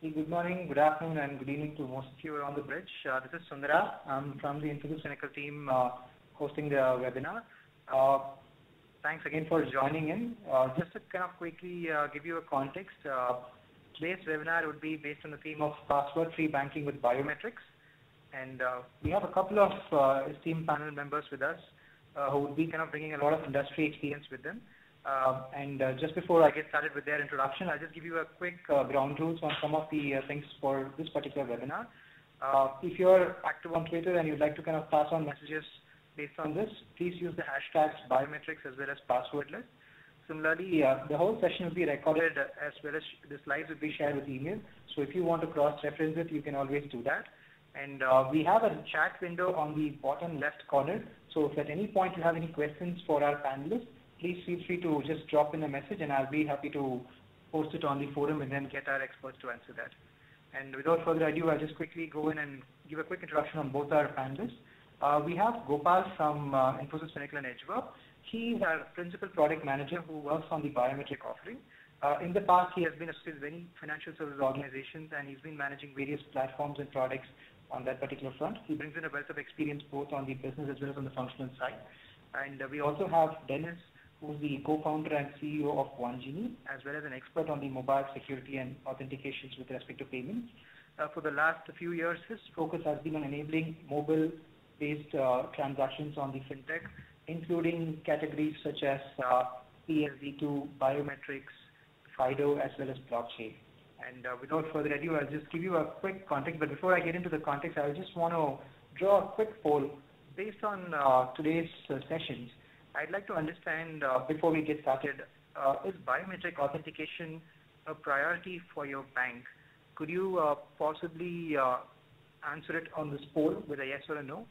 Good morning, good afternoon, and good evening to most of you around the bridge. This is Sundara. I'm from the Infosys Finacle team hosting the webinar. Thanks again for joining in. Just to kind of quickly give you a context, today's webinar would be based on the theme of password-free banking with biometrics. And we have a couple of esteemed panel members with us who would be kind of bringing a lot of industry experience with them. Just before I get started with their introduction, I'll just give you a quick ground rules on some of the things for this particular webinar. If you're active on Twitter and you'd like to kind of pass on messages based on this, please use the hashtags biometrics as well as passwordless. Similarly, the whole session will be recorded as well as the slides will be shared with email. So if you want to cross-reference it, you can always do that. And we have a chat window on the bottom left corner. So if at any point you have any questions for our panelists, please feel free to just drop in a message and I'll be happy to post it on the forum and then get our experts to answer that. And without further ado, I'll just quickly go in and give a quick introduction on both our panelists. We have Gopal from Infosys Finacle and Edgeworth. He is our principal product manager who works on the biometric offering. In the past, he has been associated with many financial services organizations and he's been managing various platforms and products on that particular front. He brings in a wealth of experience both on the business as well as on the functional side. And we also have Dennis, who's the co-founder and CEO of OneGini, as well as an expert on the mobile security and authentications with respect to payments. For the last few years, his focus has been on enabling mobile-based transactions on the fintech, including categories such as PSD2, biometrics, FIDO, as well as blockchain. And without further ado, I'll just give you a quick context. But before I get into the context, I just want to draw a quick poll based on today's sessions. I'd like to understand, before we get started, is biometric authentication a priority for your bank? Could you possibly answer it on this poll with a yes or a no?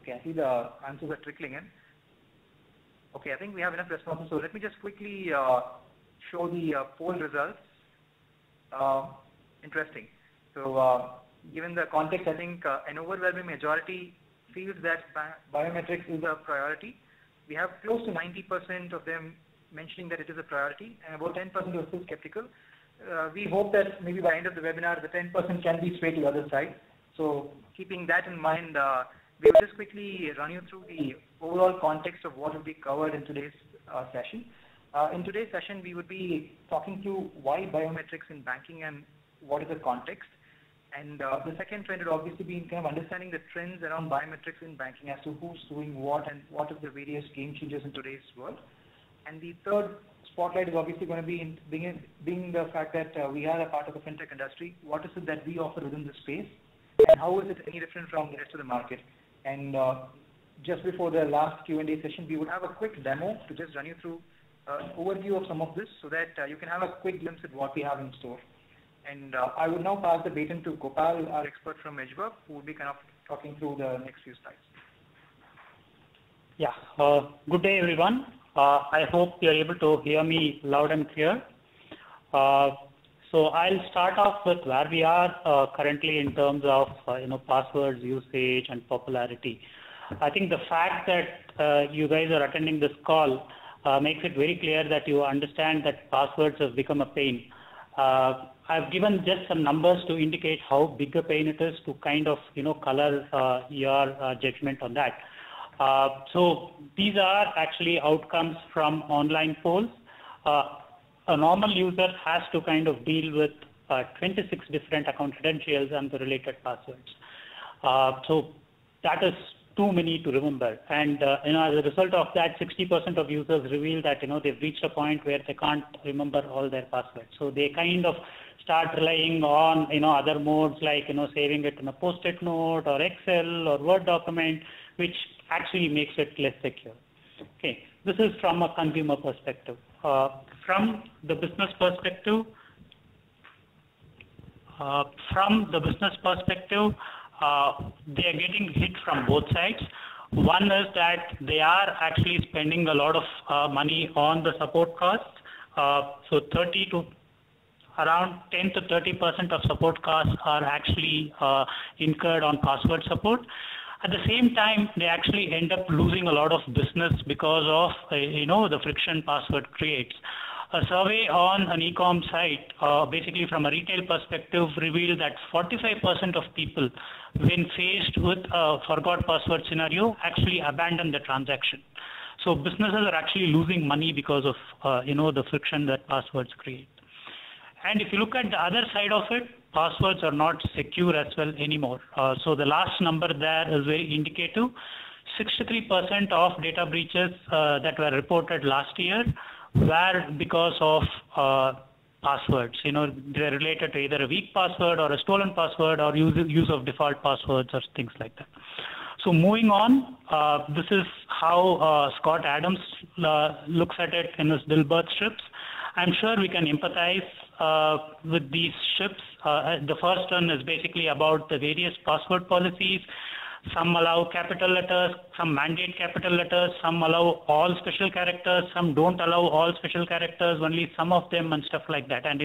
Okay, I see the answers are trickling in. Okay, I think we have enough responses. So let me just quickly show the poll results. Interesting. So given the context, I think an overwhelming majority feels that biometrics is a priority. We have close to 90% of them mentioning that it is a priority, and about 10% are still skeptical. We hope that maybe by the end of the webinar, the 10% can be swayed to the other side. So keeping that in mind, we will just quickly run you through the overall context of what will be covered in today's session. In today's session, we would be talking to why biometrics in banking and what is the context. And the second trend would obviously be in kind of understanding the trends around biometrics in banking as to who's doing what and what are the various game changers in today's world. And the third spotlight is obviously going to be in being the fact that we are a part of the fintech industry. What is it that we offer within the space? And how is it any different from the rest of the market? And just before the last Q&A session, we would have a quick demo to just run you through overview of some of this so that you can have a quick glimpse at what we have in store. And I would now pass the baton to Gopal, our expert from Edgeworth, who will be kind of talking through the next few slides. Yeah, good day everyone. I hope you're able to hear me loud and clear. So I'll start off with where we are currently in terms of passwords usage and popularity. I think the fact that you guys are attending this call makes it very clear that you understand that passwords have become a pain. I've given just some numbers to indicate how big a pain it is to kind of color your judgment on that. So these are actually outcomes from online polls. A normal user has to kind of deal with 26 different account credentials and the related passwords. So that is too many to remember, and as a result of that, 60% of users reveal that they've reached a point where they can't remember all their passwords. So they kind of start relying on other modes like saving it in a post-it note or Excel or Word document, which actually makes it less secure. Okay, this is from a consumer perspective. From the business perspective. They are getting hit from both sides. One is that they are actually spending a lot of money on the support costs. So around 10 to 30% of support costs are actually incurred on password support. At the same time, they actually end up losing a lot of business because of, the friction password creates. A survey on an e-com site, basically from a retail perspective, revealed that 45% of people, when faced with a forgot password scenario, actually abandon the transaction. So businesses are actually losing money because of, the friction that passwords create. And if you look at the other side of it, passwords are not secure as well anymore. So the last number there is very indicative. 63% of data breaches that were reported last year were because of passwords. They're related to either a weak password or a stolen password or use of default passwords or things like that. So moving on, this is how Scott Adams looks at it in his Dilbert strips. I'm sure we can empathize with these strips. The first one is basically about the various password policies. Some allow capital letters, some mandate capital letters, some allow all special characters, some don't allow all special characters, only some of them and stuff like that. And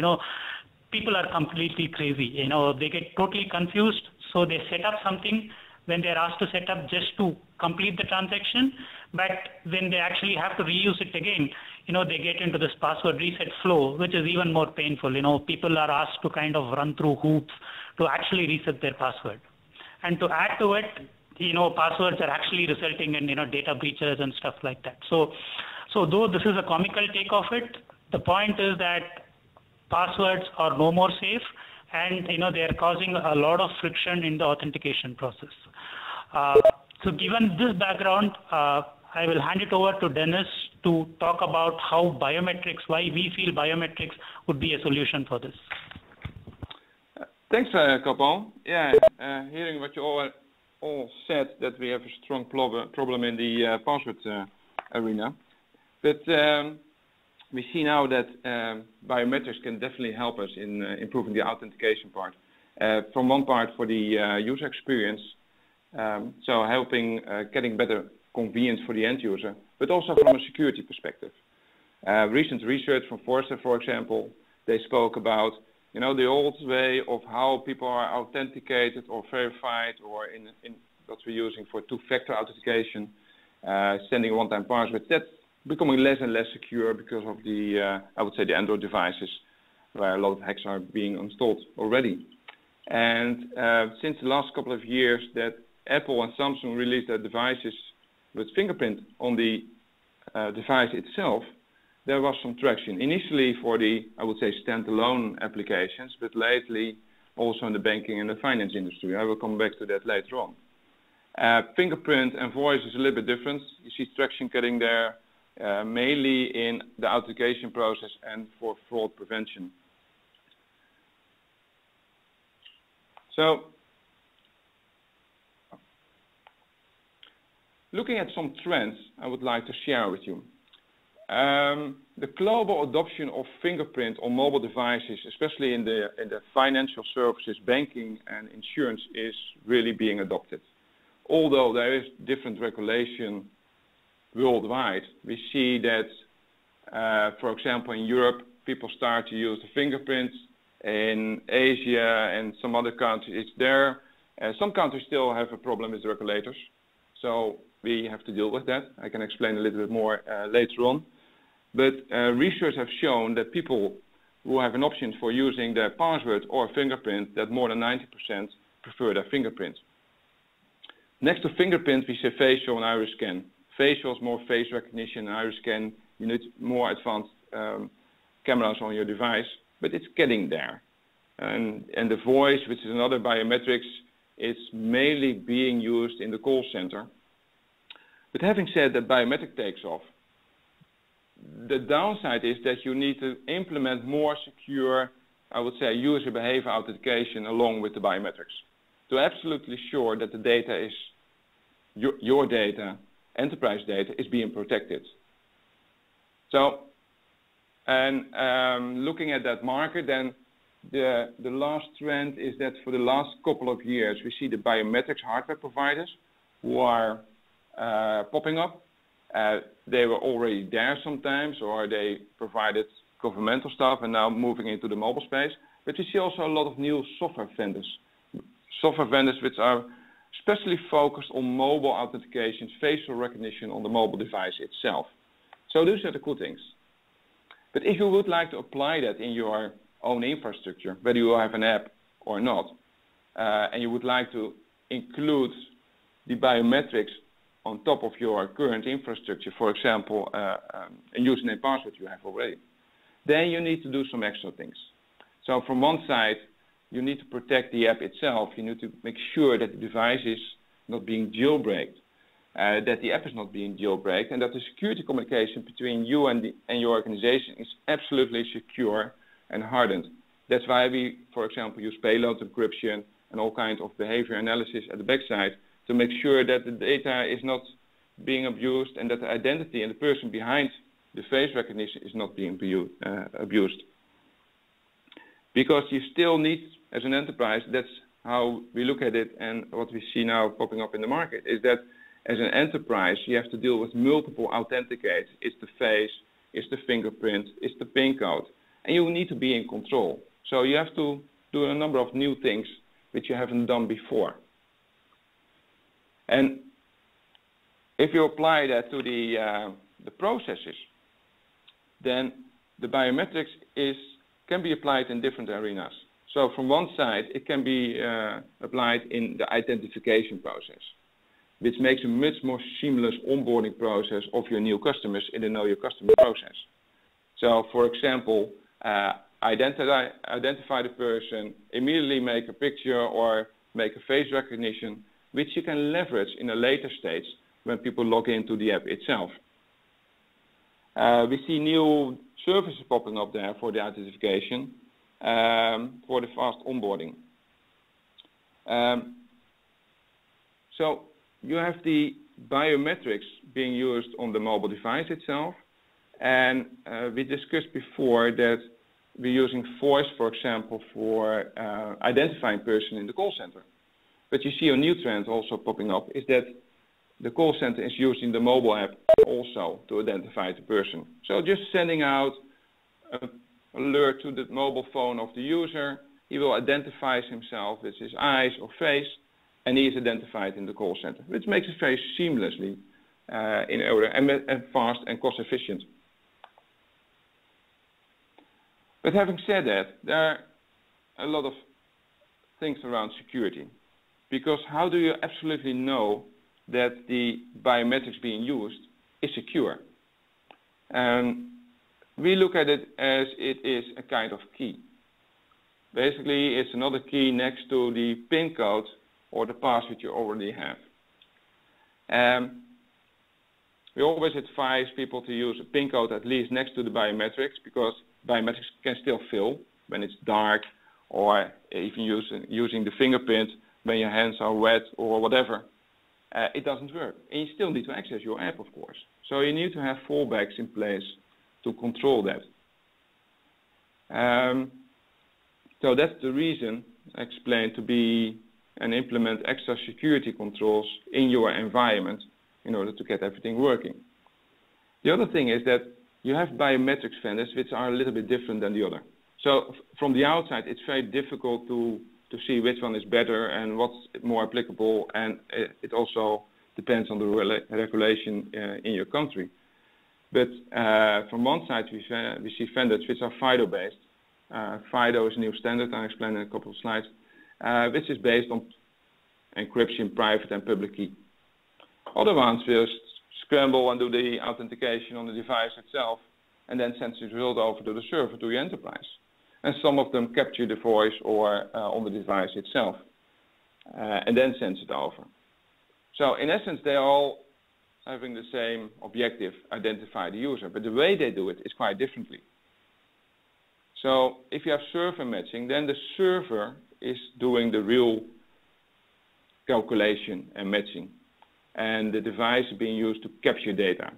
people are completely crazy. They get totally confused. So they set up something when they're asked to set up just to complete the transaction, but when they actually have to reuse it again, they get into this password reset flow, which is even more painful. People are asked to kind of run through hoops to actually reset their password. And to add to it, passwords are actually resulting in, data breaches and stuff like that. So though this is a comical take of it, the point is that passwords are no more safe, and, they are causing a lot of friction in the authentication process. So given this background, I will hand it over to Dennis to talk about how biometrics, why we feel biometrics would be a solution for this. Thanks, Kapil. Yeah, hearing what you all said, that we have a strong problem in the password arena. But we see now that biometrics can definitely help us in improving the authentication part. From one part for the user experience, so helping getting better convenience for the end user, but also from a security perspective. Recent research from Forrester, for example, they spoke about the old way of how people are authenticated or verified, or in what we're using for two-factor authentication, sending one-time passwords. That's becoming less and less secure because of the, I would say, the Android devices, where a lot of hacks are being installed already. And since the last couple of years that Apple and Samsung released their devices with fingerprint on the device itself, there was some traction initially for the, I would say, standalone applications, but lately also in the banking and the finance industry. I will come back to that later on. Fingerprint and voice is a little bit different. You see traction getting there mainly in the authentication process and for fraud prevention. So, looking at some trends I would like to share with you. The global adoption of fingerprint on mobile devices, especially in the financial services, banking and insurance, is really being adopted. Although there is different regulation worldwide, we see that, for example, in Europe, people start to use the fingerprints. In Asia and some other countries, it's there. Some countries still have a problem with regulators, so we have to deal with that. I can explain a little bit more later on. But research has shown that people who have an option for using their password or fingerprint, that more than 90% prefer their fingerprint. Next to fingerprint, we say facial and iris scan. Facial is more face recognition, and iris scan, you need more advanced cameras on your device, but it's getting there. And the voice, which is another biometrics, is mainly being used in the call center. But having said that biometric takes off, the downside is that you need to implement more secure, I would say, user behavior authentication along with the biometrics. To absolutely sure that the data is, your data, enterprise data, is being protected. So, and looking at that market, then the last trend is that for the last couple of years, we see the biometrics hardware providers who are popping up. They were already there sometimes, or they provided governmental stuff and now moving into the mobile space. But we see also a lot of new software vendors which are especially focused on mobile authentication, facial recognition on the mobile device itself. So those are the cool things. But if you would like to apply that in your own infrastructure, whether you have an app or not, and you would like to include the biometrics on top of your current infrastructure, for example, a username password you have already, then you need to do some extra things. So from one side, you need to protect the app itself. You need to make sure that the device is not being jailbreaked, that the app is not being jailbreaked, and that the security communication between you and your organization is absolutely secure and hardened. That's why we, for example, use payload encryption and all kinds of behavior analysis at the backside to make sure that the data is not being abused and that the identity and the person behind the face recognition is not being abused. Because you still need, as an enterprise, that's how we look at it, and what we see now popping up in the market is that as an enterprise, you have to deal with multiple authenticators. It's the face, it's the fingerprint, it's the PIN code, and you need to be in control. So you have to do a number of new things which you haven't done before. And if you apply that to the processes, then the biometrics can be applied in different arenas. So from one side, it can be applied in the identification process, which makes a much more seamless onboarding process of your new customers in the Know Your Customer process. So for example, identify the person, immediately make a picture or make a face recognition, which you can leverage in a later stage when people log into the app itself. We see new services popping up there for the identification, for the fast onboarding. So you have the biometrics being used on the mobile device itself, and we discussed before that we're using voice, for example, for identifying person in the call center. But you see a new trend also popping up is that the call center is using the mobile app also to identify the person. So just sending out an alert to the mobile phone of the user, he will identify himself with his eyes or face, and he is identified in the call center, which makes it very seamlessly in order and fast and cost efficient. But having said that, there are a lot of things around security, because how do you absolutely know that the biometrics being used is secure? We look at it as it is a kind of key. Basically, it's another key next to the PIN code or the password you already have. We always advise people to use a PIN code at least next to the biometrics, because biometrics can still fail when it's dark, or even using the fingerprint when your hands are wet or whatever. It doesn't work, and you still need to access your app, of course. So you need to have fallbacks in place to control that. So that's the reason I explained to be and implement extra security controls in your environment in order to get everything working. The other thing is that you have biometrics vendors which are a little bit different than the other. So from the outside, it's very difficult to see which one is better and what's more applicable, and it also depends on the regulation in your country. But from one side, we see vendors which are FIDO based. FIDO is a new standard, I'll explain in a couple of slides, which is based on encryption, private and public key. Other ones will scramble and do the authentication on the device itself and then send the result over to the server, to your enterprise. And some of them capture the voice or on the device itself and then sends it over. So in essence, they're all having the same objective, identify the user, but the way they do it is quite differently. So if you have server matching, then the server is doing the real calculation and matching, and the device is being used to capture data.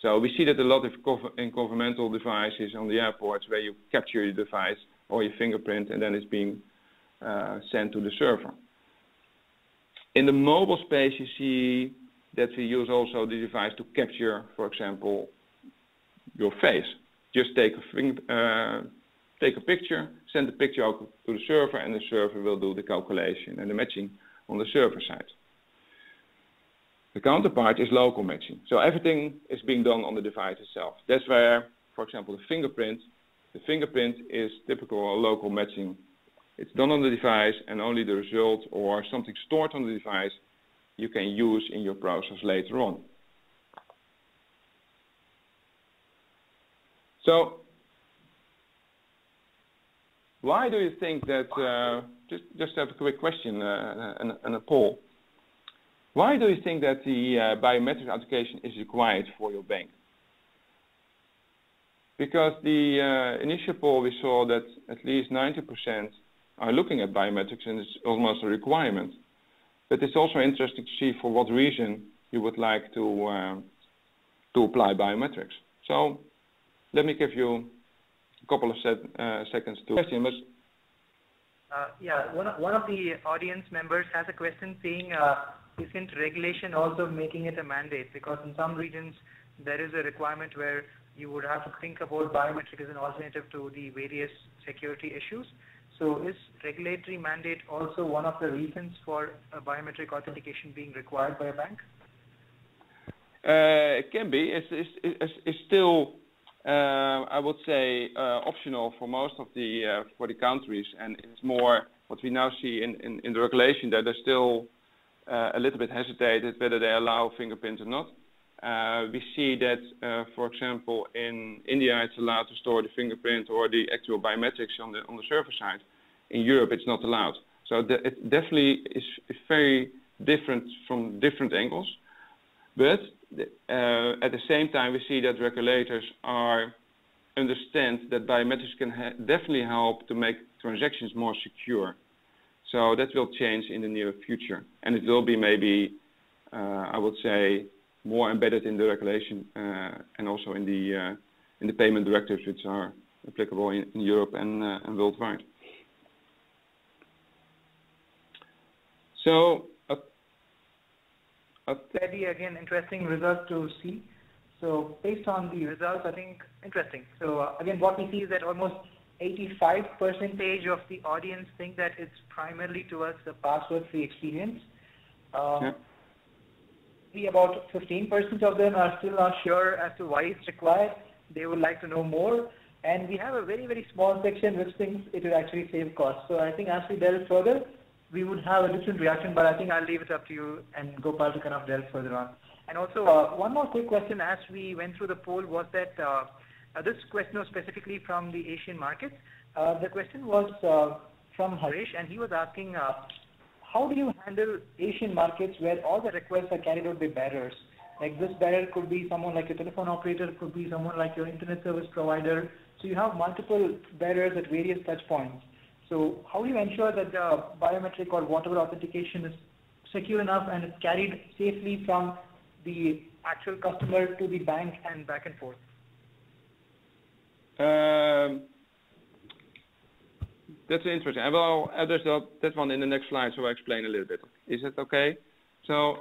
So we see that a lot in governmental devices on the airports, where you capture your device or your fingerprint and then it's being sent to the server. In the mobile space, you see that we use also the device to capture, for example, your face. Just take a picture, send the picture out to the server, and the server will do the calculation and the matching on the server side. The counterpart is local matching. So everything is being done on the device itself. That's where, for example, the fingerprint is typical local matching. It's done on the device, and only the result or something stored on the device you can use in your process later on. So why do you think that, just have a quick question and a poll. Why do you think that the biometric authentication is required for your bank? Because the initial poll, we saw that at least 90% are looking at biometrics, and it's almost a requirement. But it's also interesting to see for what reason you would like to apply biometrics. So let me give you a couple of seconds to question. Yeah, one of the audience members has a question saying, isn't regulation also making it a mandate? Because in some regions there is a requirement where you would have to think about biometric as an alternative to the various security issues. So is regulatory mandate also one of the reasons for a biometric authentication being required by a bank? It can be. It's still, I would say, optional for most of the for the countries, and it's more what we now see in the regulation that they're still a little bit hesitated whether they allow fingerprints or not. We see that, for example, in India, it's allowed to store the fingerprint or the actual biometrics on the server side. In Europe, it's not allowed. So it definitely is very different from different angles. But at the same time, we see that regulators understand that biometrics can definitely help to make transactions more secure. So that will change in the near future, and it will be maybe, I would say, more embedded in the regulation and also in the payment directives, which are applicable in Europe and worldwide. So, very again interesting results to see. So based on the results, I think interesting. So again, what we see is that almost 85% of the audience think that it's primarily towards the password-free experience. Yeah. About 15% of them are still not sure as to why it's required. They would like to know more. And we have a very, very small section which thinks it will actually save costs. So I think as we delve further, we would have a different reaction, but I think I'll leave it up to you and Gopal to kind of delve further on. And also, one more quick question as we went through the poll was that this question was specifically from the Asian markets. The question was from Harish, and he was asking, how do you handle Asian markets where all the requests are carried out by bearers? Like this bearer could be someone like your telephone operator, could be someone like your internet service provider. So you have multiple bearers at various touch points. So how do you ensure that the biometric or whatever authentication is secure enough and is carried safely from the actual customer to the bank and back and forth? That's interesting. I will address that one in the next slide, so I'll explain a little bit. Is that okay? So,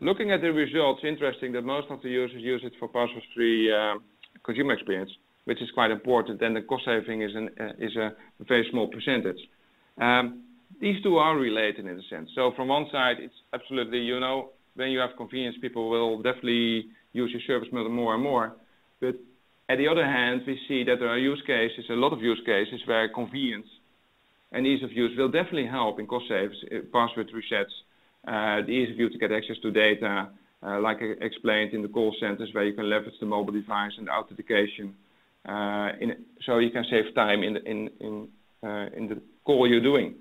looking at the results, interesting that most of the users use it for password-free consumer experience, which is quite important, and the cost saving is a very small percentage. These two are related in a sense. So from one side, it's absolutely, you know, when you have convenience, people will definitely use your service more and more. But at the other hand, we see that there are use cases, a lot of use cases, where convenience and ease of use will definitely help in cost saves, password resets, the ease of you to get access to data, like I explained in the call centers, where you can leverage the mobile device and the authentication. So you can save time in the call you're doing.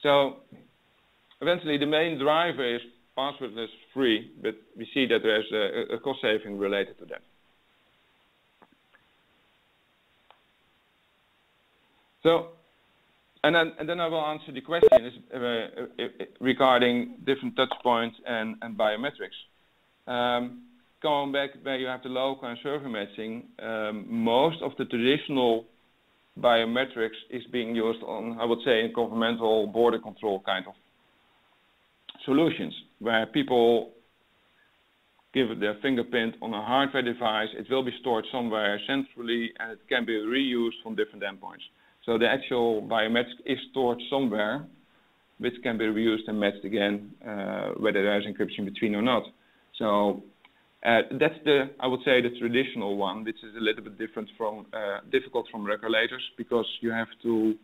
So eventually the main driver is passwordless free, but we see that there's a cost saving related to that. So, and then I will answer the question regarding different touch points and biometrics. Going back where you have the local and server matching, most of the traditional biometrics is being used on, I would say, in governmental border control kind of solutions, where people give their fingerprint on a hardware device, it will be stored somewhere centrally, and it can be reused from different endpoints. So the actual biometric is stored somewhere, which can be reused and matched again, whether there's encryption between or not. So that's the, I would say, the traditional one, which is a little bit different from, difficult from regulators, because you have to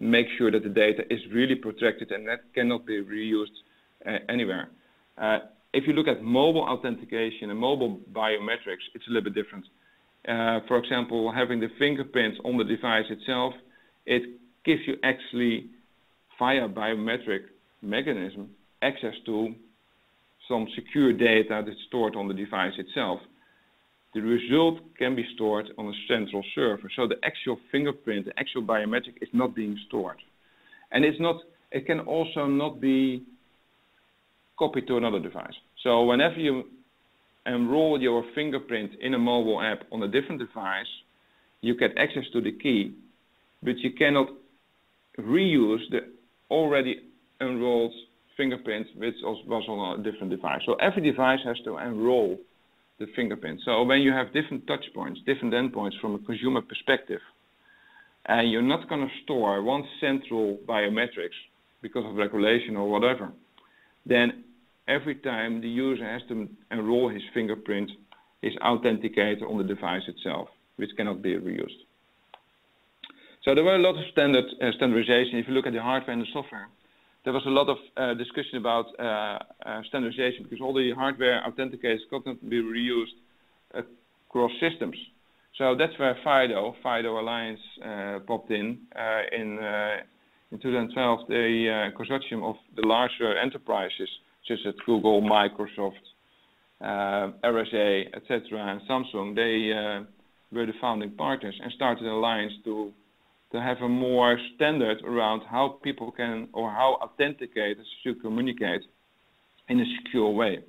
make sure that the data is really protected and that cannot be reused anywhere. If you look at mobile authentication and mobile biometrics, it's a little bit different. For example, having the fingerprints on the device itself, it gives you actually, via biometric mechanism, access to some secure data that's stored on the device itself. The result can be stored on a central server. So the actual fingerprint, the actual biometric is not being stored. And it's not, it can also not be copied to another device. So whenever you enroll your fingerprint in a mobile app on a different device, you get access to the key, but you cannot reuse the already enrolled fingerprint, which was on a different device. So every device has to enroll the fingerprint. So when you have different touch points, different endpoints from a consumer perspective, and you're not going to store one central biometrics because of regulation or whatever, then every time the user has to enroll his fingerprint, his authenticator on the device itself, which cannot be reused. So there were a lot of standardization. If you look at the hardware and the software, there was a lot of discussion about standardization, because all the hardware authenticators could not be reused across systems. So that's where FIDO Alliance popped in. In 2012, the consortium of the larger enterprises, such as Google, Microsoft, RSA, etc., and Samsung, they were the founding partners and started an alliance to have a more standard around how people can, or how authenticators should communicate in a secure way.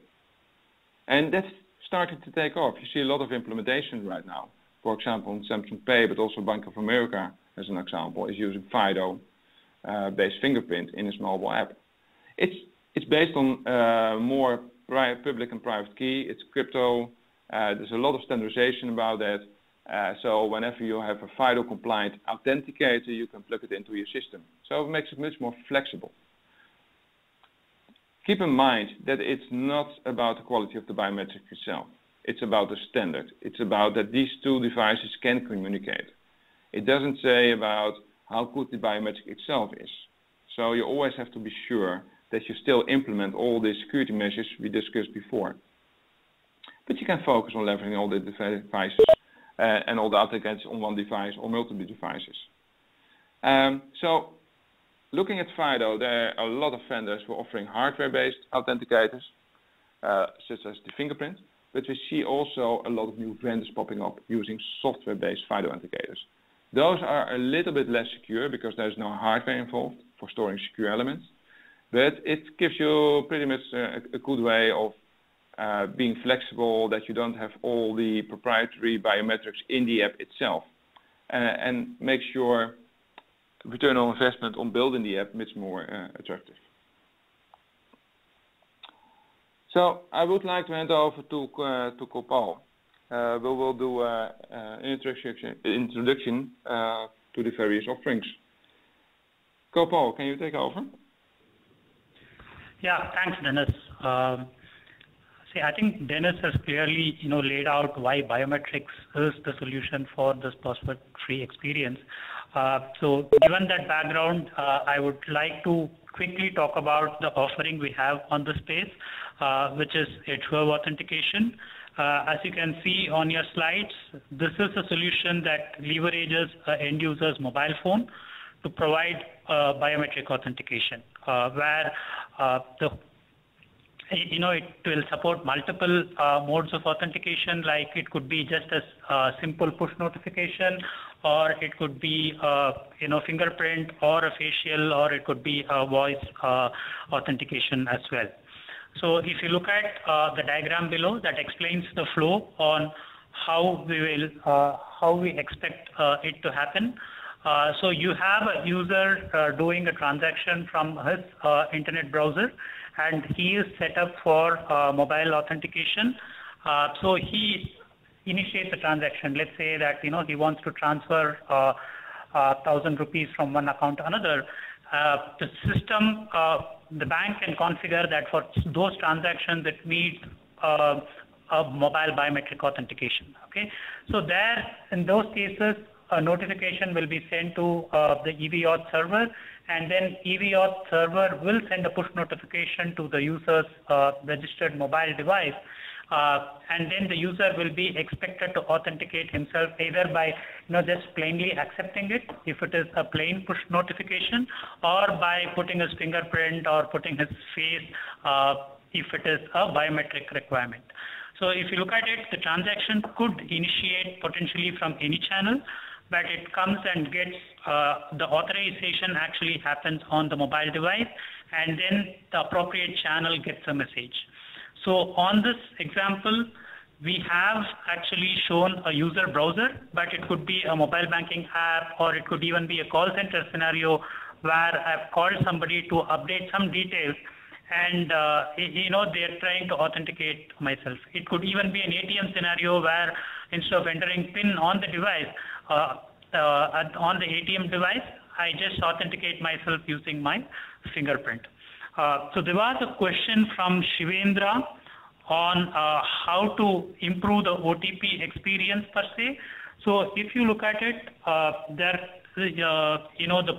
And that's started to take off. You see a lot of implementation right now. For example, in Samsung Pay, but also Bank of America, as an example, is using FIDO-based fingerprint in its mobile app. It's based on more public and private key. It's crypto. There's a lot of standardization about that. So whenever you have a FIDO-compliant authenticator, you can plug it into your system. So it makes it much more flexible. Keep in mind that it's not about the quality of the biometric itself. It's about the standard. It's about that these two devices can communicate. It doesn't say about how good the biometric itself is. So you always have to be sure that you still implement all the security measures we discussed before. But you can focus on leveraging all the devices and all the applicants on one device or multiple devices. So looking at FIDO, there are a lot of vendors who are offering hardware-based authenticators, such as the fingerprint, but we see also a lot of new vendors popping up using software-based FIDO authenticators. Those are a little bit less secure because there's no hardware involved for storing secure elements, but it gives you pretty much a good way of being flexible, that you don't have all the proprietary biometrics in the app itself, and makes your return on investment on building the app much more attractive. So I would like to hand over to Gopal. We will do an introduction to the various offerings. Gopal, can you take over? Yeah, thanks, Dennis. See, I think Dennis has clearly, laid out why biometrics is the solution for this password-free experience. So given that background, I would like to quickly talk about the offering we have on the space, which is Edgeworth authentication. As you can see on your slides, this is a solution that leverages end user's mobile phone to provide biometric authentication, where it will support multiple modes of authentication. Like it could be just a simple push notification, or it could be fingerprint or a facial, or it could be a voice authentication as well. So if you look at the diagram below, that explains the flow on how we will expect it to happen. So you have a user doing a transaction from his internet browser, and he is set up for mobile authentication. So he initiates a transaction. Let's say that he wants to transfer 1,000 rupees from one account to another. the system, the bank can configure that for those transactions that meet a mobile biometric authentication. Okay, so there, in those cases, a notification will be sent to the EVAuth server, and then EVAuth server will send a push notification to the user's registered mobile device, and then the user will be expected to authenticate himself either by just plainly accepting it, if it is a plain push notification, or by putting his fingerprint or putting his face, if it is a biometric requirement. So if you look at it, the transaction could initiate potentially from any channel, but it comes and gets, the authorization actually happens on the mobile device, and then the appropriate channel gets a message. So on this example, we have actually shown a user browser, but it could be a mobile banking app, or it could even be a call center scenario where I've called somebody to update some details, and they're trying to authenticate myself. It could even be an ATM scenario where instead of entering PIN on the device, on the ATM device, I just authenticate myself using my fingerprint. So there was a question from Shivendra on how to improve the OTP experience per se. So if you look at it, the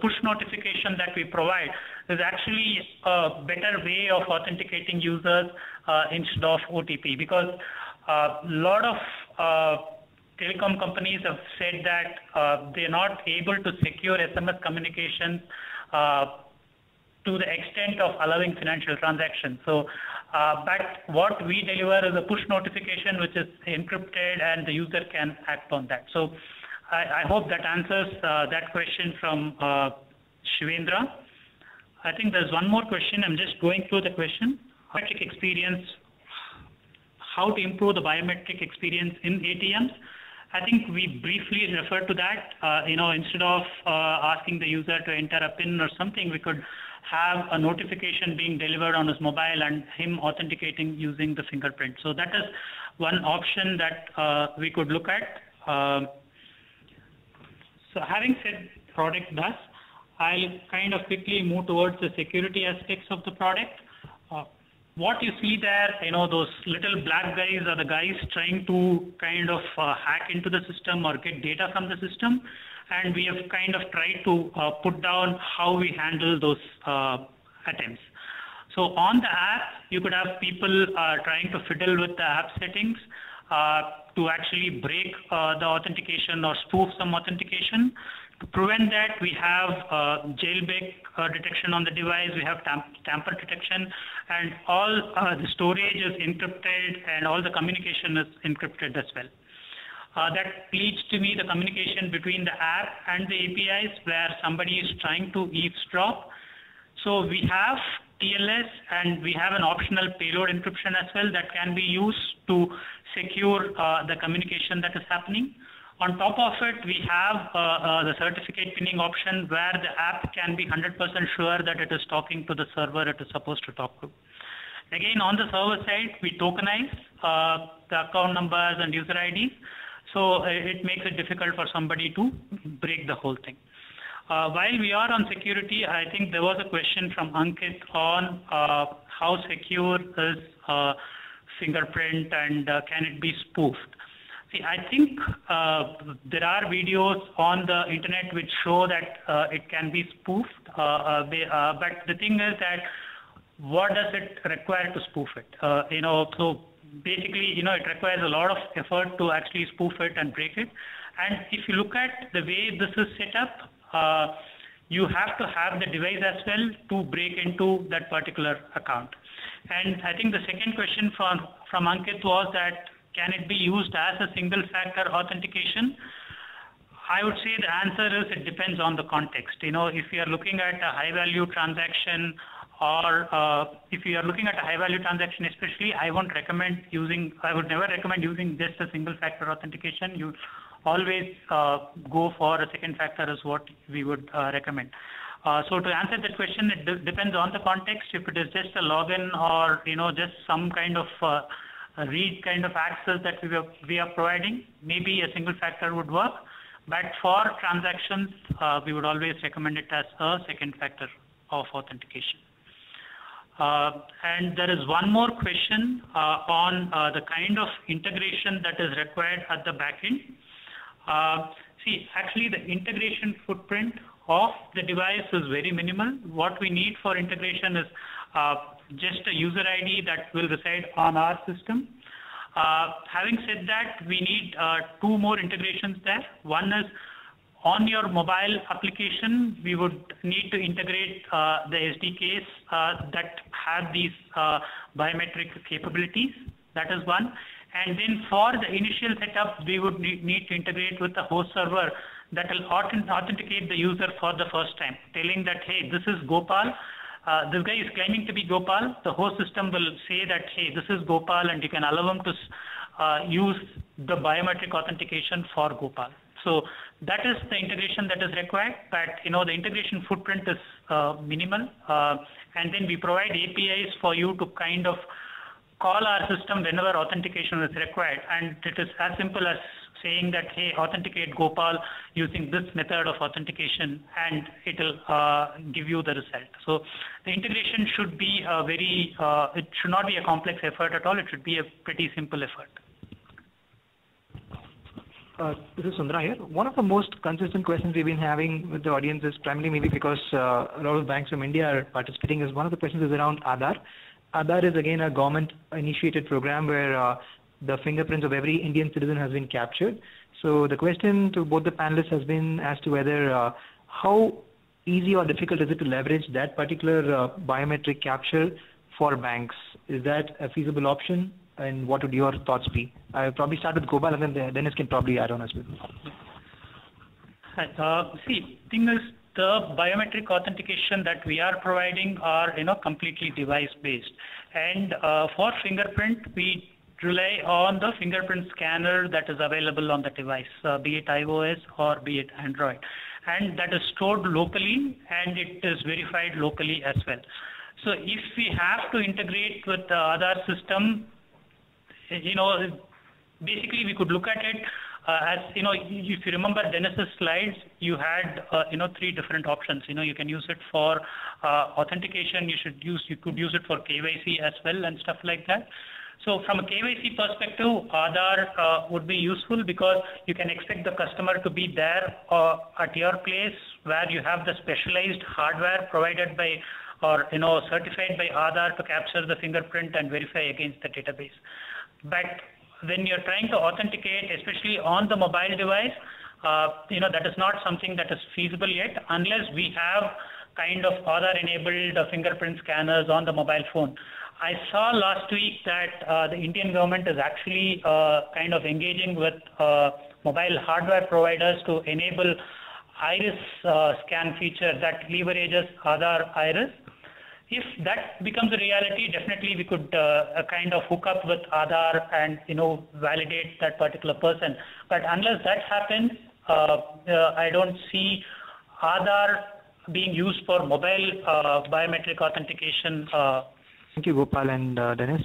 push notification that we provide is actually a better way of authenticating users instead of OTP, because a lot of telecom companies have said that they're not able to secure SMS communications to the extent of allowing financial transactions. So, but what we deliver is a push notification which is encrypted, and the user can act on that. So I hope that answers that question from Shivendra. I think there's one more question. I'm just going through the question. Biometric experience, how to improve the biometric experience in ATMs. I think we briefly referred to that. Instead of asking the user to enter a PIN or something, we could have a notification being delivered on his mobile and him authenticating using the fingerprint. So that is one option that we could look at. So having said product thus, I'll kind of quickly move towards the security aspects of the product. What you see there, those little black guys are the guys trying to kind of hack into the system or get data from the system. And we have kind of tried to put down how we handle those attempts. So on the app, you could have people trying to fiddle with the app settings to actually break the authentication or spoof some authentication. To prevent that, we have jailbreak detection on the device, we have tamper detection, and all the storage is encrypted and all the communication is encrypted as well. That leads to me the communication between the app and the APIs where somebody is trying to eavesdrop. So we have TLS, and we have an optional payload encryption as well that can be used to secure the communication that is happening. On top of it, we have the certificate pinning option where the app can be 100% sure that it is talking to the server it is supposed to talk to. Again, on the server side, we tokenize the account numbers and user IDs. So it makes it difficult for somebody to break the whole thing. While we are on security, I think there was a question from Ankit on how secure is fingerprint and can it be spoofed? See, I think there are videos on the internet which show that it can be spoofed, but the thing is that what does it require to spoof it? So basically, it requires a lot of effort to actually spoof it and break it. And if you look at the way this is set up, you have to have the device as well to break into that particular account. And I think the second question from Ankit was that can it be used as a single factor authentication? I would say the answer is it depends on the context. If you are looking at a high value transaction, or especially, I would never recommend using just a single factor authentication. You always go for a second factor is what we would recommend. So to answer that question, it depends on the context. If it is just a login or just some kind of read kind of access that we are providing, maybe a single factor would work. But for transactions, we would always recommend it as a second factor of authentication. And there is one more question on the kind of integration that is required at the back end. See, actually the integration footprint of the device is very minimal. What we need for integration is just a user ID that will reside on our system. Having said that, we need two more integrations there. One is on your mobile application, we would need to integrate the SDKs that have these biometric capabilities. That is one. And then for the initial setup, we would need to integrate with the host server that will authenticate the user for the first time, telling that, hey, this is Gopal. This guy is claiming to be Gopal. The host system will say that, hey, this is Gopal, and you can allow him to use the biometric authentication for Gopal. So that is the integration that is required, but you know, the integration footprint is minimal. And then we provide APIs for you to kind of call our system whenever authentication is required. And it is as simple as saying that, hey, authenticate Gopal using this method of authentication, and it will give you the result. So the integration should be a very, it should not be a complex effort at all. It should be a pretty simple effort. This is Sundra here. One of the most consistent questions we've been having with the audience is primarily maybe because a lot of banks from India are participating, is one of the questions is around Aadhaar. Aadhaar is again a government-initiated program where the fingerprints of every Indian citizen has been captured. So the question to both the panelists has been as to whether how easy or difficult is it to leverage that particular biometric capture for banks? Is that a feasible option? And what would your thoughts be? I'll probably start with Gopal, and then Dennis can probably add on as well. See, thing is, the biometric authentication that we are providing are completely device-based. And for fingerprint, we rely on the fingerprint scanner that is available on the device, be it iOS or be it Android. And that is stored locally, and it is verified locally as well. So if we have to integrate with the Aadhaar system, basically we could look at it as, if you remember Dennis's slides, you had, three different options. You can use it for authentication, you could use it for KYC as well and stuff like that. So from a KYC perspective, Aadhaar would be useful because you can expect the customer to be there at your place where you have the specialized hardware provided by or, certified by Aadhaar to capture the fingerprint and verify against the database. But when you're trying to authenticate, especially on the mobile device, that is not something that is feasible yet, unless we have kind of Aadhaar-enabled fingerprint scanners on the mobile phone. I saw last week that the Indian government is actually kind of engaging with mobile hardware providers to enable iris scan feature that leverages Aadhaar iris. If that becomes a reality, definitely we could kind of hook up with Aadhaar and validate that particular person. But unless that happens, I don't see Aadhaar being used for mobile biometric authentication. Thank you, Gopal and Dennis.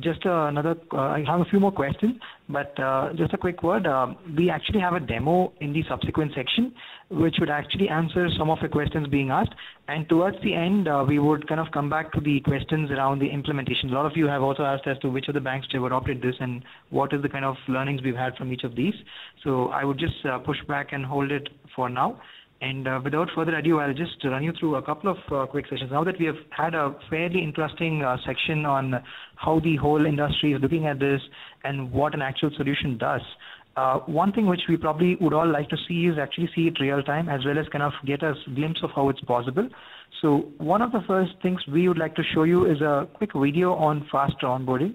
Just another, I have a few more questions, but just a quick word. We actually have a demo in the subsequent section, which would actually answer some of the questions being asked. And towards the end, we would kind of come back to the questions around the implementation. A lot of you have also asked as to which of the banks have adopted this and what is the kind of learnings we've had from each of these. So I would just push back and hold it for now. And without further ado, I'll just run you through a couple of quick sessions. Now that we have had a fairly interesting section on how the whole industry is looking at this and what an actual solution does, one thing which we probably would all like to see is actually see it real time, as well as kind of get a glimpse of how it's possible. So one of the first things we would like to show you is a quick video on faster onboarding.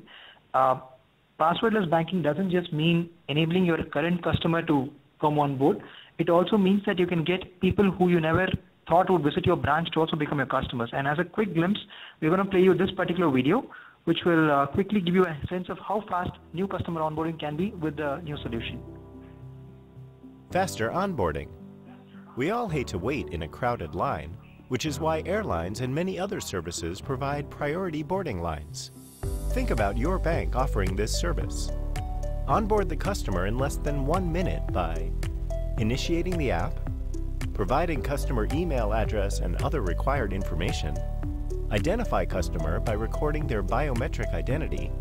Passwordless banking doesn't just mean enabling your current customer to come on board. It also means that you can get people who you never thought would visit your branch to also become your customers. And as a quick glimpse, we're going to play you this particular video, which will quickly give you a sense of how fast new customer onboarding can be with the new solution. Faster onboarding. We all hate to wait in a crowded line, which is why airlines and many other services provide priority boarding lines. Think about your bank offering this service. Onboard the customer in less than 1 minute by initiating the app, providing customer email address and other required information, identify customer by recording their biometric identity,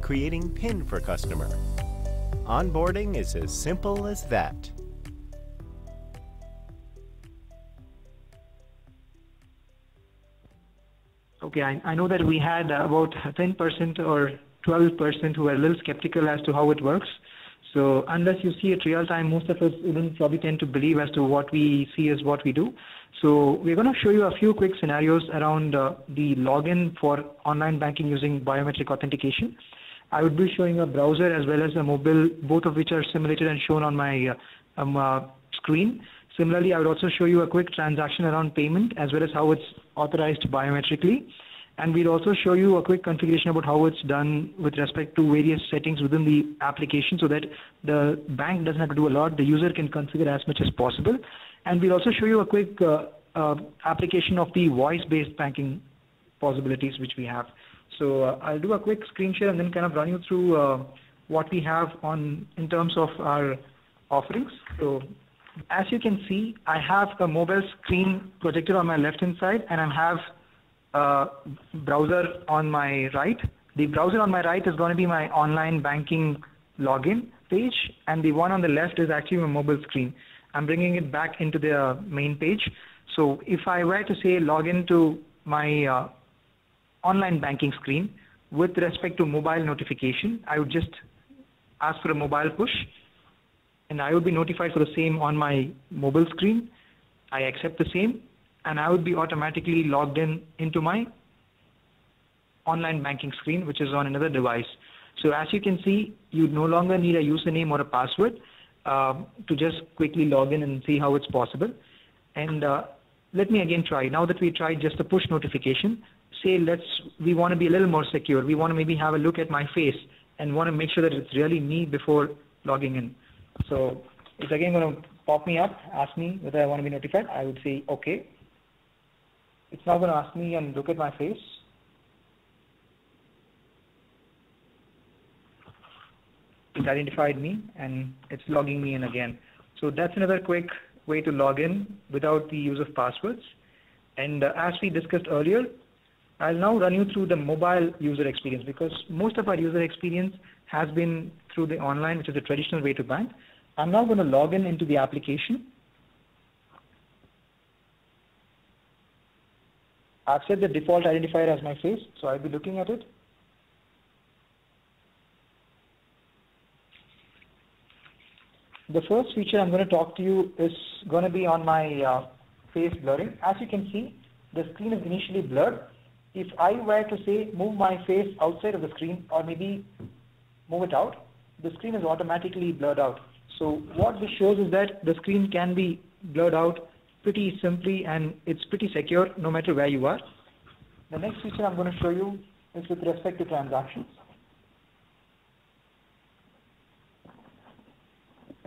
creating PIN for customer. Onboarding is as simple as that. Okay, I know that we had about 10% or 12% who were a little skeptical as to how it works. So unless you see it real time, most of us wouldn't probably tend to believe as to what we see is what we do. So we're going to show you a few quick scenarios around the login for online banking using biometric authentication. I would be showing a browser as well as a mobile, both of which are simulated and shown on my screen. Similarly, I would also show you a quick transaction around payment as well as how it's authorized biometrically. And we'll also show you a quick configuration about how it's done with respect to various settings within the application so that the bank doesn't have to do a lot. The user can configure as much as possible. And we'll also show you a quick application of the voice-based banking possibilities which we have. So I'll do a quick screen share and then kind of run you through what we have on in terms of our offerings. So as you can see, I have a mobile screen projected on my left-hand side, and I have browser on my right. The browser on my right is going to be my online banking login page, and the one on the left is actually my mobile screen. I'm bringing it back into the main page. So if I were to say login to my online banking screen with respect to mobile notification, I would just ask for a mobile push, and I would be notified for the same on my mobile screen. I accept the same, and I would be automatically logged in into my online banking screen, which is on another device. So as you can see, you no longer need a username or a password to just quickly log in and see how it's possible. And let me again try. Now that we tried just a push notification, say we want to be a little more secure. We want to maybe have a look at my face and want to make sure that it's really me before logging in. So it's again going to pop me up, ask me whether I want to be notified. I would say okay. It's now going to ask me and look at my face. It identified me and it's logging me in again. So that's another quick way to log in without the use of passwords. And as we discussed earlier, I'll now run you through the mobile user experience, because most of our user experience has been through the online, which is the traditional way to bank. I'm now going to log in into the application. I've set the default identifier as my face, so I'll be looking at it. The first feature I'm going to talk to you is going to be on my face blurring. As you can see, the screen is initially blurred. If I were to say move my face outside of the screen or maybe move it out, the screen is automatically blurred out. So what this shows is that the screen can be blurred out pretty simply, and it's pretty secure no matter where you are. The next feature I'm going to show you is with respect to transactions.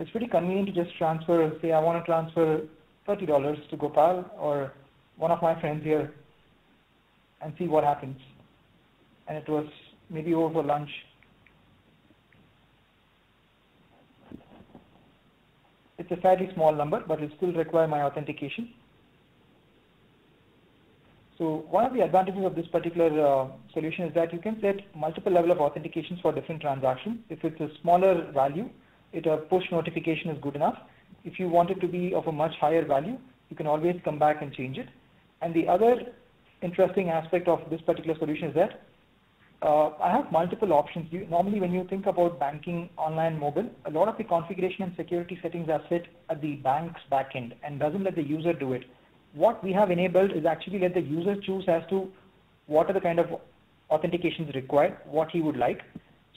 It's pretty convenient to just transfer, say I want to transfer $30 to Gopal or one of my friends here and see what happens. And it was maybe over lunch. It's a fairly small number, but it still requires my authentication. So one of the advantages of this particular solution is that you can set multiple level of authentications for different transactions. If it's a smaller value, a push notification is good enough. If you want it to be of a much higher value, you can always come back and change it. And the other interesting aspect of this particular solution is that I have multiple options. Normally when you think about banking online mobile, a lot of the configuration and security settings are set at the bank's backend and doesn't let the user do it. What we have enabled is actually let the user choose as to what are the kind of authentications required, what he would like.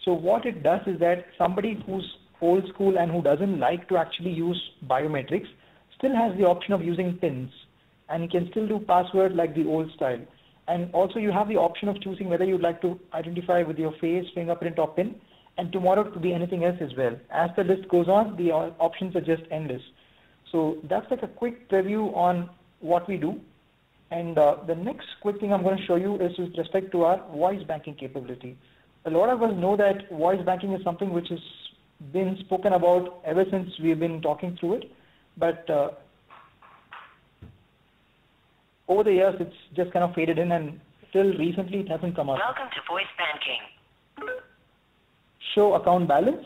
So what it does is that somebody who's old school and who doesn't like to actually use biometrics still has the option of using pins, and you can still do password like the old style. And also you have the option of choosing whether you'd like to identify with your face, fingerprint or PIN, and tomorrow it could be anything else as well. As the list goes on, the options are just endless. So that's like a quick preview on what we do. And the next quick thing I'm going to show you is with respect to our voice banking capability. A lot of us know that voice banking is something which has been spoken about ever since we've been talking through it, but over the years, it's just kind of faded in, and till recently it hasn't come out. Welcome to voice banking. Show account balance.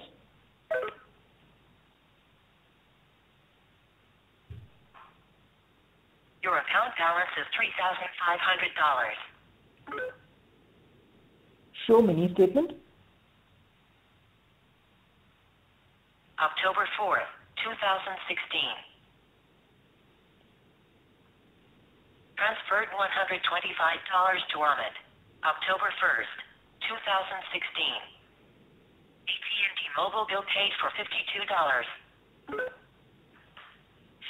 Your account balance is $3,500. Show mini statement. October 4th, 2016. Transferred $125 to Ahmed. October 1st, 2016. AT&T mobile bill paid for $52.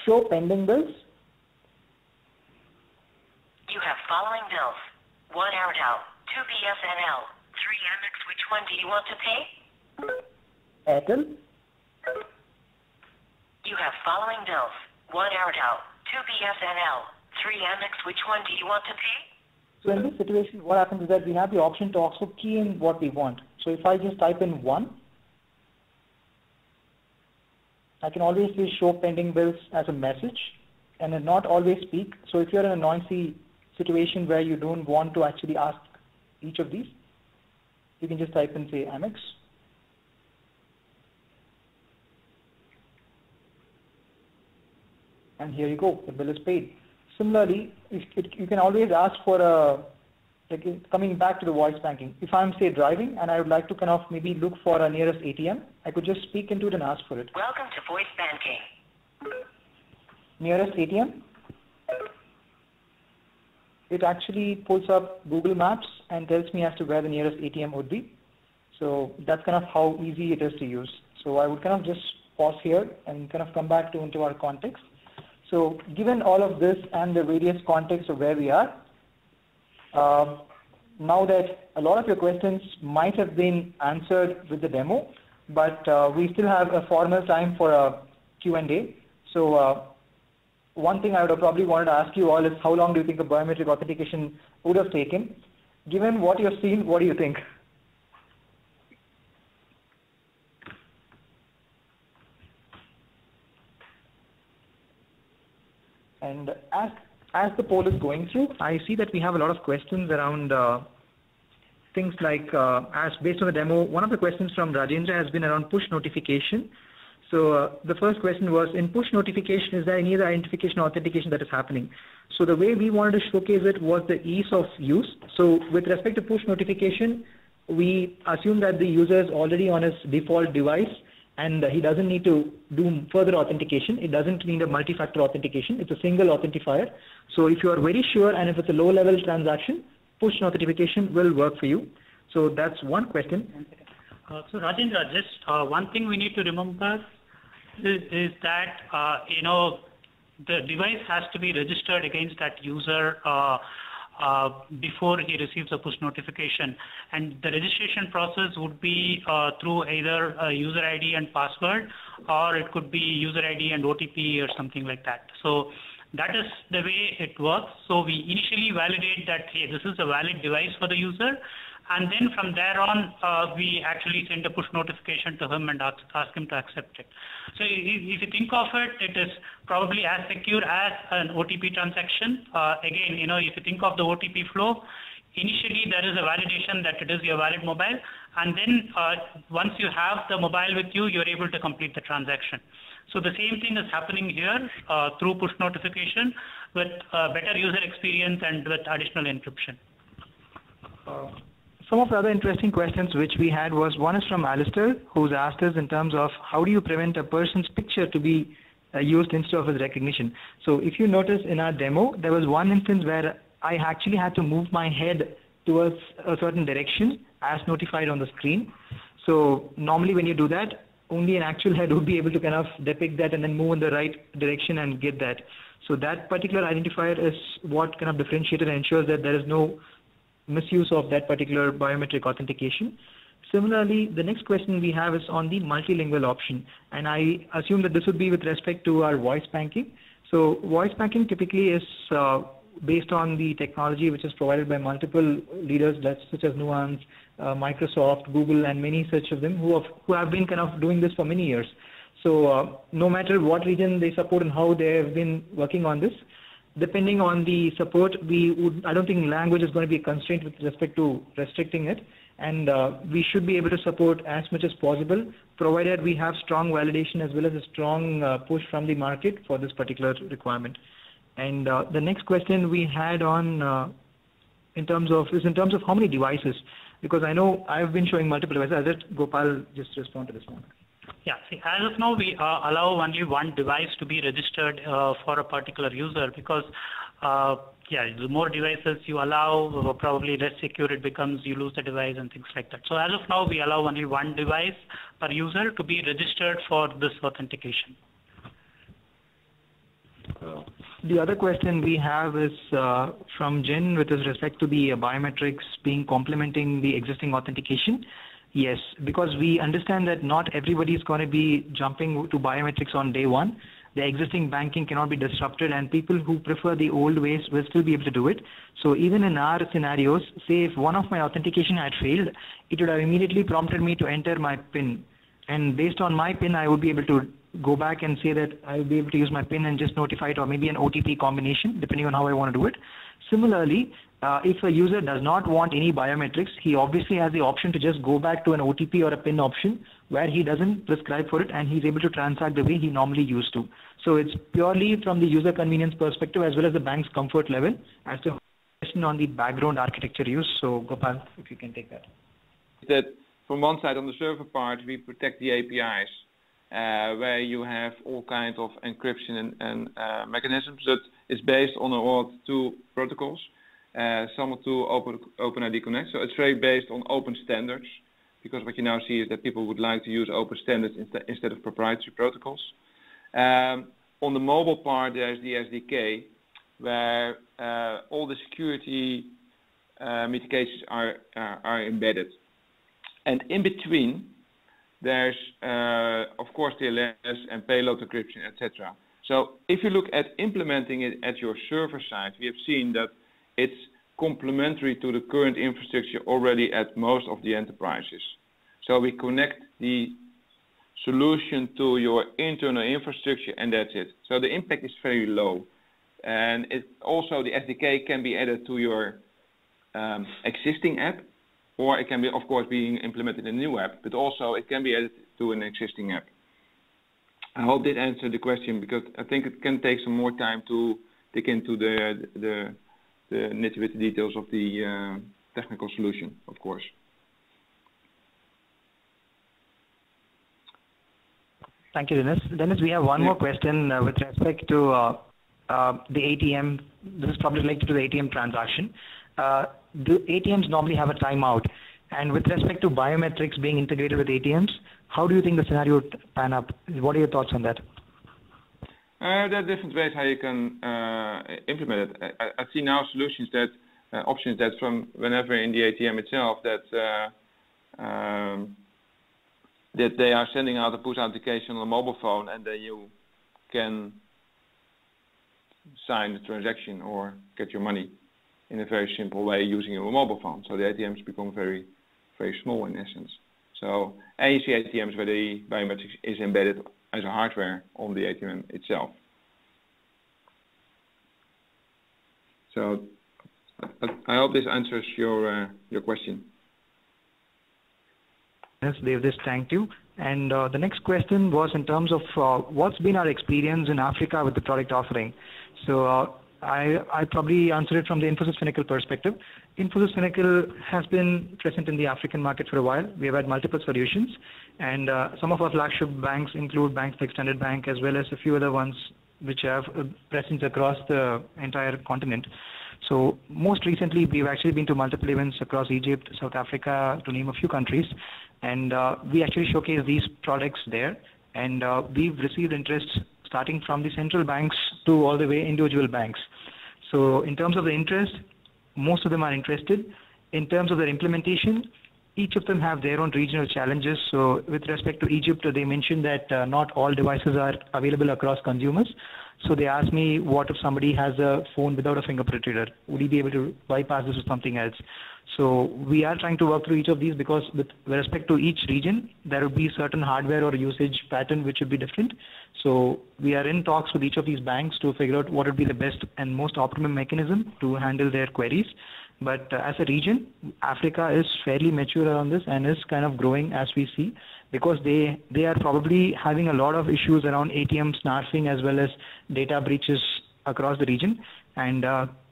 Show pending bills. You have following bills. 1 Airtel, 2 BSNL, 3 MX. Which one do you want to pay? Airtel. You have following bills. 1 Airtel, 2 BSNL, 3 MX. Which one do you want to pay? So in this situation, what happens is that we have the option to also key in what we want. So if I just type in 1, I can obviously show pending bills as a message and then not always speak. So if you're in a noisy situation where you don't want to actually ask each of these, you can just type in, say, Amex. And here you go, the bill is paid. Similarly, you can always ask for a, like, coming back to the voice banking. If I'm, say, driving and I would like to kind of maybe look for a nearest ATM, I could just speak into it and ask for it. Welcome to voice banking. Nearest ATM. It actually pulls up Google Maps and tells me as to where the nearest ATM would be. So that's kind of how easy it is to use. So I would kind of just pause here and kind of come back to into our context. So given all of this and the various contexts of where we are, now that a lot of your questions might have been answered with the demo, but we still have a formal time for a Q&A. So one thing I would have probably wanted to ask you all is, how long do you think a biometric authentication would have taken? Given what you've seen, what do you think? And as the poll is going through, I see that we have a lot of questions around things like, as based on the demo, one of the questions from Rajendra has been around push notification. So the first question was, in push notification, is there any other identification or authentication that is happening? So the way we wanted to showcase it was the ease of use. So with respect to push notification, we assume that the user is already on his default device and he doesn't need to do further authentication. It doesn't need a multi-factor authentication. It's a single authentifier. So if you are very sure and if it's a low-level transaction, push notification will work for you. So that's one question. So Rajendra, just one thing we need to remember is that you know, the device has to be registered against that user before he receives a push notification, and the registration process would be through either a user ID and password, or it could be user ID and OTP or something like that. So that is the way it works. So we initially validate that, hey, this is a valid device for the user, and then from there on, we actually send a push notification to him and ask him to accept it. So if you think of it, it is probably as secure as an OTP transaction. Again, you know, if you think of the OTP flow, initially there is a validation that it is your valid mobile, and then once you have the mobile with you, you're able to complete the transaction. So the same thing is happening here through push notification with better user experience and with additional encryption. Some of the other interesting questions which we had was, one is from Alistair, who's asked us in terms of how do you prevent a person's picture to be used instead of his recognition. So if you notice in our demo, there was one instance where I actually had to move my head towards a certain direction as notified on the screen. So normally when you do that, only an actual head would be able to kind of depict that and then move in the right direction and get that. So that particular identifier is what kind of differentiator and ensures that there is no misuse of that particular biometric authentication. Similarly, the next question we have is on the multilingual option, and I assume that this would be with respect to our voice banking. So voice banking typically is based on the technology which is provided by multiple leaders such as Nuance, Microsoft, Google, and many such of them who have been kind of doing this for many years. So no matter what region they support and how they have been working on this, depending on the support, we would, I don't think language is going to be a constraint with respect to restricting it, and we should be able to support as much as possible, provided we have strong validation as well as a strong push from the market for this particular requirement. And the next question we had on in terms of how many devices, because I know I've been showing multiple devices. I'll let Gopal just respond to this one. Yeah, see, as of now, we allow only one device to be registered for a particular user, because yeah, the more devices you allow, probably less secure it becomes, you lose the device and things like that. So as of now, we allow only one device per user to be registered for this authentication. The other question we have is from Jen with respect to the biometrics being complementing the existing authentication. Yes, because we understand that not everybody is going to be jumping to biometrics on day one. The existing banking cannot be disrupted, and people who prefer the old ways will still be able to do it. So even in our scenarios, say if one of my authentication had failed, it would have immediately prompted me to enter my PIN. And based on my PIN, I would be able to go back and say that I'll be able to use my PIN and just notify it, or maybe an OTP combination, depending on how I want to do it. Similarly, if a user does not want any biometrics, he obviously has the option to just go back to an OTP or a PIN option where he doesn't prescribe for it, and he's able to transact the way he normally used to. So it's purely from the user convenience perspective as well as the bank's comfort level as to question on the background architecture use. So Gopal, if you can take that. That from one side on the server part, we protect the APIs where you have all kinds of encryption and mechanisms that is based on the OAuth 2 protocols. Similar to OpenID Connect. So it's very based on open standards, because what you now see is that people would like to use open standards instead of proprietary protocols. On the mobile part, there's the SDK, where all the security mitigations are embedded. And in between, there's, of course, TLS and payload encryption, etc. So if you look at implementing it at your server side, we have seen that it's complementary to the current infrastructure already at most of the enterprises. So we connect the solution to your internal infrastructure, and that's it. So the impact is very low. And it also, the SDK can be added to your existing app, or it can be, of course, being implemented in a new app, but also it can be added to an existing app. I hope that answered the question, because I think it can take some more time to dig into the nitty-gritty details of the technical solution, of course. Thank you, Dennis. Dennis, we have one more question with respect to the ATM. This is probably related to the ATM transaction. Do ATMs normally have a timeout? And with respect to biometrics being integrated with ATMs, how do you think the scenario would pan up? What are your thoughts on that? There are different ways how you can implement it. I see now solutions that, options that from whenever in the ATM itself that that they are sending out a push notification on a mobile phone, and then you can sign the transaction or get your money in a very simple way using your mobile phone. So the ATMs become very, very small in essence. So, and you see ATMs where the biometrics is embedded as a hardware on the ATM itself. So I hope this answers your question. Yes, Dev, this thank you. And the next question was in terms of what's been our experience in Africa with the product offering. So I probably answered it from the Infosys Finacle perspective. Infosys Finacle has been present in the African market for a while. We have had multiple solutions, and some of our flagship banks include banks like Standard Bank, as well as a few other ones which have presence across the entire continent. So most recently, we've actually been to multiple events across Egypt, South Africa, to name a few countries, and we actually showcase these products there, and we've received interest starting from the central banks to all the way individual banks. So in terms of the interest, most of them are interested. In terms of their implementation, Each of them have their own regional challenges. So with respect to Egypt, they mentioned that not all devices are available across consumers. So they asked me, what if somebody has a phone without a fingerprint reader? Would he be able to bypass this with something else? So we are trying to work through each of these, because with respect to each region, there would be certain hardware or usage pattern which would be different. So we are in talks with each of these banks to figure out what would be the best and most optimum mechanism to handle their queries. But as a region, Africa is fairly mature around this and is kind of growing as we see, because they are probably having a lot of issues around ATM snarfing as well as data breaches across the region. And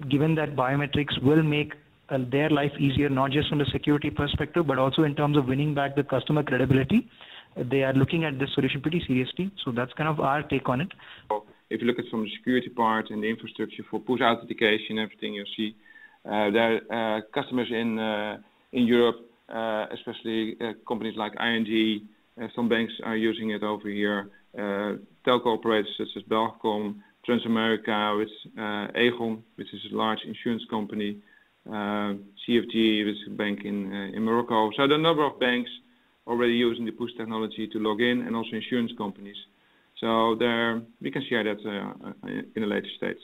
given that biometrics will make their life easier, not just from the security perspective, but also in terms of winning back the customer credibility, they are looking at this solution pretty seriously. So that's kind of our take on it. If you look at from the security part and the infrastructure for push authentication and everything, you see there are customers in Europe, especially companies like ING, some banks are using it over here, telco operators such as Belgacom, Transamerica, with Aegon, which is a large insurance company, CFG, which is a bank in Morocco. So there are a number of banks already using the push technology to log in, and also insurance companies. So there, we can share that in a later stage.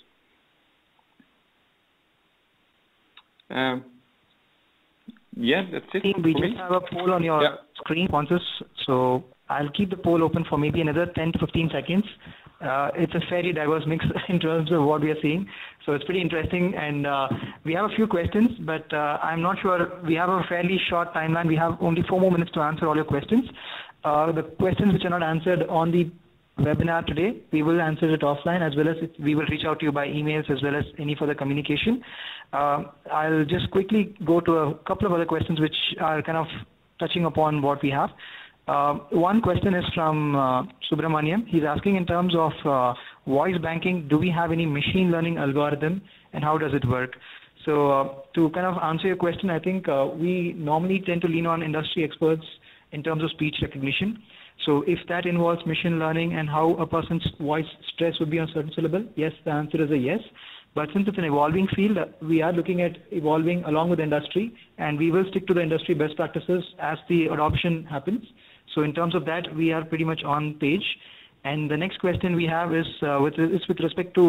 Yeah, that's it. We just have a poll on your screen, sponsors. So I'll keep the poll open for maybe another 10 to 15 seconds. It's a fairly diverse mix in terms of what we are seeing. So it's pretty interesting. And we have a few questions, but I'm not sure. We have a fairly short timeline. We have only 4 more minutes to answer all your questions. The questions which are not answered on the webinar today, we will answer it offline, as well as we will reach out to you by emails as well as any further communication. I'll just quickly go to a couple of other questions which are kind of touching upon what we have. One question is from Subramaniam. He's asking, in terms of voice banking, do we have any machine learning algorithm and how does it work? So to kind of answer your question, I think we normally tend to lean on industry experts in terms of speech recognition. So if that involves machine learning and how a person's voice stress would be on certain syllable, yes, the answer is a yes. But since it's an evolving field, we are looking at evolving along with industry, and we will stick to the industry best practices as the adoption happens. So in terms of that, we are pretty much on page. And the next question we have is with respect to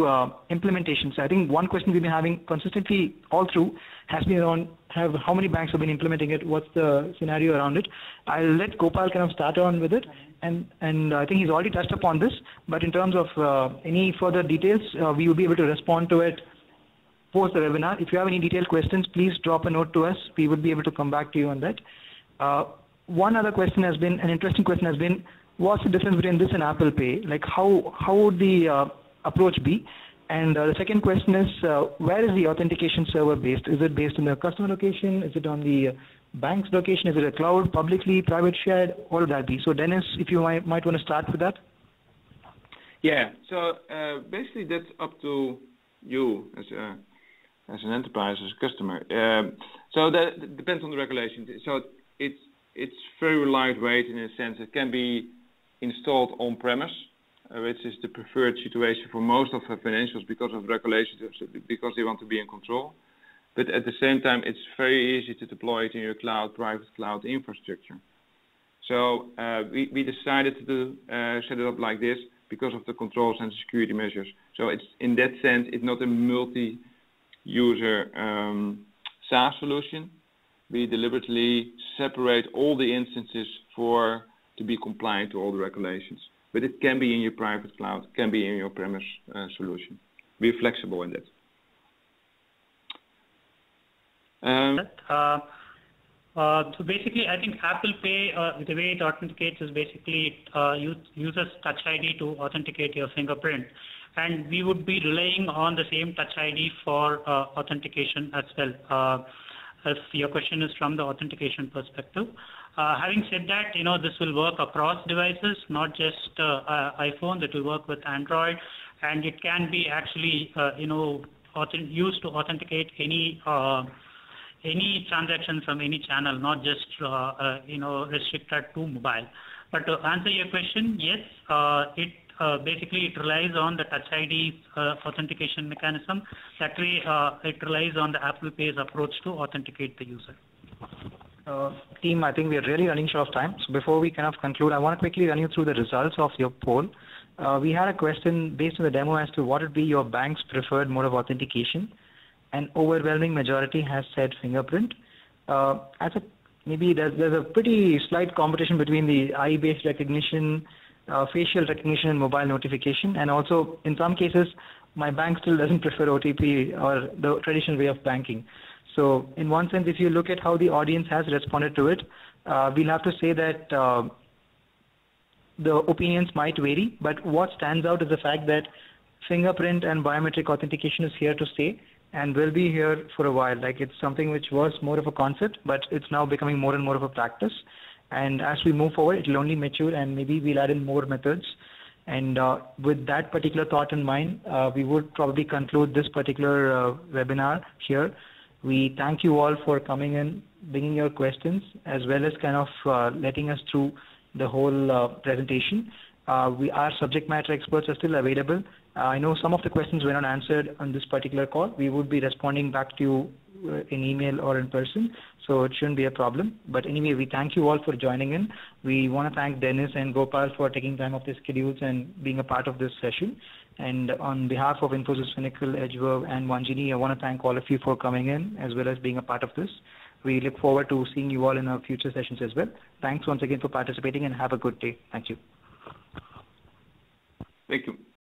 implementations. I think one question we've been having consistently all through has been on how many banks have been implementing it, what's the scenario around it. I'll let Gopal kind of start on with it, and I think he's already touched upon this, but in terms of any further details, we will be able to respond to it post the webinar. If you have any detailed questions, please drop a note to us. We would be able to come back to you on that. One other question has been, an interesting question has been, what's the difference between this and Apple Pay? Like, how would the approach be? And the second question is, where is the authentication server based? Is it based on the customer location? Is it on the bank's location? Is it a cloud, publicly, private, shared? What would that be? So Dennis, if you might want to start with that. Yeah, so basically that's up to you as an enterprise, as a customer. So that depends on the regulation. So it's very lightweight in a sense. It can be installed on-premise, which is the preferred situation for most of the financials because of regulations, because they want to be in control. But at the same time, it's very easy to deploy it in your cloud, private cloud infrastructure. So we decided to set it up like this because of the controls and security measures. So it's, in that sense, it's not a multi-user SaaS solution. We deliberately separate all the instances to be compliant to all the regulations. But it can be in your private cloud, can be in your premise solution. We're flexible in that. So basically, I think Apple Pay, the way it authenticates is basically uses Touch ID to authenticate your fingerprint. And we would be relying on the same Touch ID for authentication as well. If your question is from the authentication perspective. Having said that, you know, this will work across devices, not just iPhone. It will work with Android, and it can be actually, you know, used to authenticate any transaction from any channel, not just, you know, restricted to mobile. But to answer your question, yes, basically, it relies on the Touch ID authentication mechanism. That way, it relies on the Apple Pay's approach to authenticate the user. Team, I think we are really running short of time. So before we kind of conclude, I want to quickly run you through the results of your poll. We had a question based on the demo as to what would be your bank's preferred mode of authentication. An overwhelming majority has said fingerprint. Maybe there's a pretty slight competition between the eye-based recognition, facial recognition, and mobile notification. And also, in some cases, my bank still doesn't prefer OTP or the traditional way of banking. So in one sense, if you look at how the audience has responded to it, we'll have to say that the opinions might vary, but what stands out is the fact that fingerprint and biometric authentication is here to stay and will be here for a while. Like, it's something which was more of a concept, but it's now becoming more and more of a practice. And as we move forward, it'll only mature, and maybe we'll add in more methods. And with that particular thought in mind, we would probably conclude this particular webinar here. We thank you all for coming in, bringing your questions, as well as kind of letting us through the whole presentation. Our subject matter experts are still available. I know some of the questions were not answered on this particular call. We would be responding back to you in email or in person, so it shouldn't be a problem. But anyway, we thank you all for joining in. We want to thank Dennis and Gopal for taking time off their schedules and being a part of this session. And on behalf of Infosys Finacle, Edgeworth, and Wanjini, I want to thank all of you for coming in as well as being a part of this. We look forward to seeing you all in our future sessions as well. Thanks once again for participating, and have a good day. Thank you. Thank you.